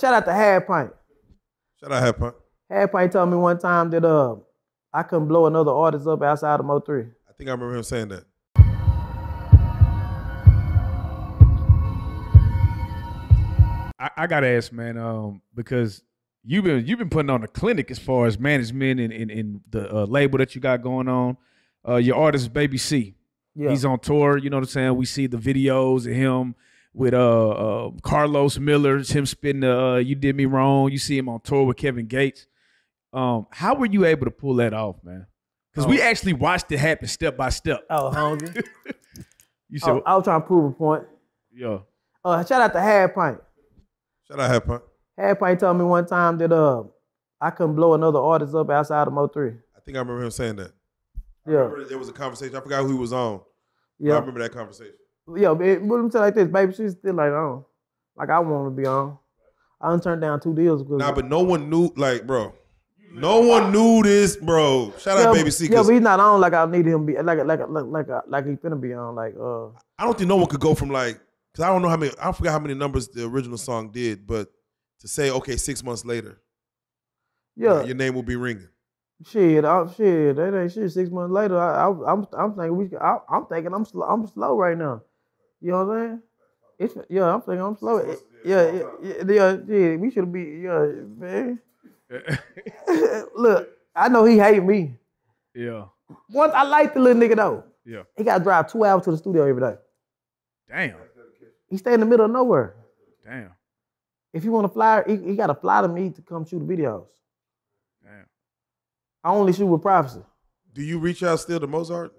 Shout out to Half Pint. Shout out Half Pint. Half Pint told me one time that I couldn't blow another artist up outside of Mo3. I think I remember him saying that. I gotta ask, man, because you've been putting on a clinic as far as management and the label that you got going on. Your artist is Baby C. Yeah. He's on tour, you know what I'm saying? We see the videos of him with Carlos Miller, him spitting the You Did Me Wrong. You see him on tour with Kevin Gates. How were you able to pull that off, man? Because we actually watched it happen step by step. Oh, hungry. You said, I was trying to prove a point. Yeah. Shout out to Half Pint. Shout out Half Pint. Half Pint told me one time that I couldn't blow another artist up outside of Mo3. I think I remember him saying that. Yeah. There was a conversation. I forgot who he was on. Yeah. I remember that conversation. Yeah, but let me tell you like this, baby. She's still like on. Like I want to be on. I done turned down 2 deals. Nah, but no one knew, like, bro. No one knew this, bro. Shout out Baby C. Yeah, but he's not on like I need him to be, like he finna be on. Like I don't think no one could go from like, because I don't know how many, I forgot how many numbers the original song did, but to say, okay, 6 months later, yeah, your name will be ringing. Shit, that ain't shit. 6 months later, I'm thinking I'm slow right now. You know what I'm saying? It's, yeah, I'm thinking I'm slow. Yeah, we should be, yeah, man. Look, I know he hate me. Yeah. Once I like the little nigga though. Yeah. He got to drive 2 hours to the studio every day. Damn. He stay in the middle of nowhere. Damn. If you want to fly, he got to fly to me to come shoot the videos. Damn. I only shoot with Prophecy. Do you reach out still to Mozart?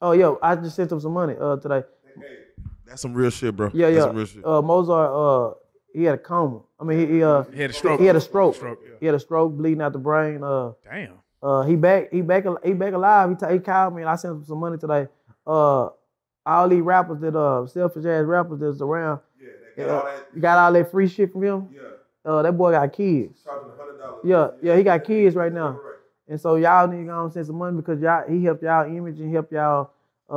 Oh, yo, I just sent him some money today. Hey, that's some real shit, bro. Yeah, that's some real shit. Mozart, he had a coma. I mean, he had a stroke. He had a stroke. He had a stroke, bleeding out the brain. Damn. He back alive. He called me and I sent him some money today. All these rappers that selfish ass rappers that's around. Yeah, they got all that. You got all that free shit from him. Yeah. That boy got kids. Charging $100. Yeah, yeah, he got kids right now. Right. And so y'all need to go and send some money because y'all he helped y'all image and helped y'all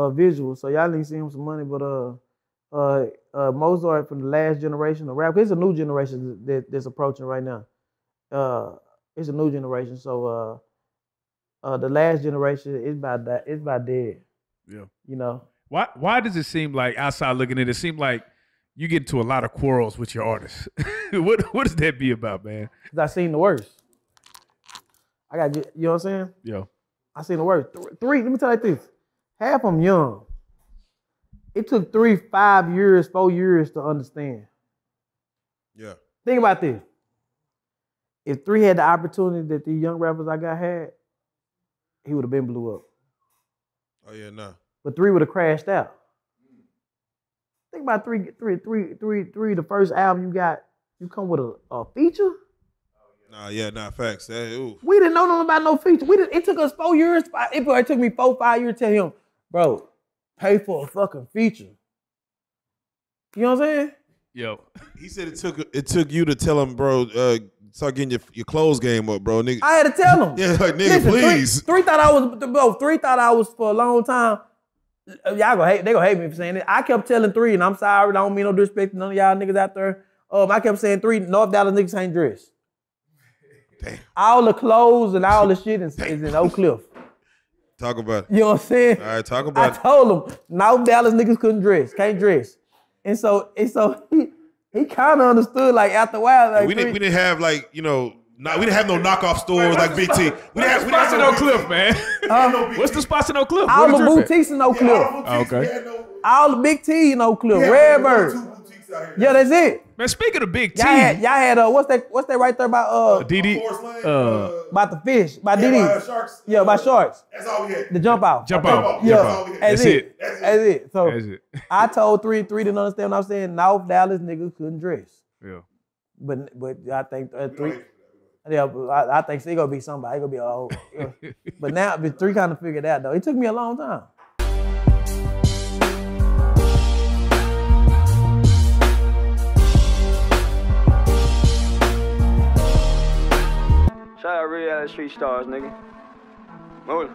visual. So y'all need to send him some money. But Mozart from the last generation of rap. It's a new generation that's approaching right now. It's a new generation. So the last generation is by that. It's by dead. Yeah. You know. Why does it seem like, outside looking at it, seem like you get into a lot of quarrels with your artists? What does that be about, man? Cause I seen the worst. I got, you know what I'm saying? Yeah. I seen the worst. 3, let me tell you like this. Half of them young. It took 3, 5 years, 4 years to understand. Yeah. Think about this. If 3 had the opportunity that these young rappers I got had, he would have been blew up. Oh yeah, nah. But 3 would have crashed out. Think about three. The first album you got, you come with a feature. Nah, yeah, nah, facts. Hey, ooh. We didn't know nothing about no feature. It took us 4 years. It took me 4, 5 years to tell him, bro, pay for a fucking feature. You know what I'm saying? Yo, he said it took you to tell him, bro. Start getting your clothes game up, bro, nigga. I had to tell him. Yeah, like, nigga, listen, please. Three thought I was, bro. 3 thought I was for a long time. Y'all gonna hate. They gonna hate me for saying it. I kept telling 3, and I'm sorry. I don't mean no disrespect to none of y'all niggas out there. I kept saying 3. North Dallas niggas ain't dressed. Damn. All the clothes and all the shit is in Oak Cliff. Talk about it. You know what I'm saying? All right, talk about it. I told him North Dallas niggas couldn't dress, can't dress, and so he kind of understood. Like after a while, like we didn't have like, you know. Nah, we didn't have no knockoff stores like BT. We didn't have spots in Oak Cliff, man. What's the spots in Oak Cliff? All the boutiques in Oak Cliff. Okay. All the Big T in Oak Cliff. Redbird. 2 boutiques out here. Yeah, that's it. Man, speaking of Big T, y'all had what's that right there by DD? About the fish, by DD. Sharks. Yeah, by Sharks. That's all we had. The jump out. Jump out. Yeah. That's it. So I told 3 didn't understand what I'm saying. North Dallas niggas couldn't dress. Yeah. But I think 3. Yeah, I think he gonna be somebody. He gonna be a whole. But now, 3 kind of figured out though. It took me a long time. Shout out real street stars, nigga. Move.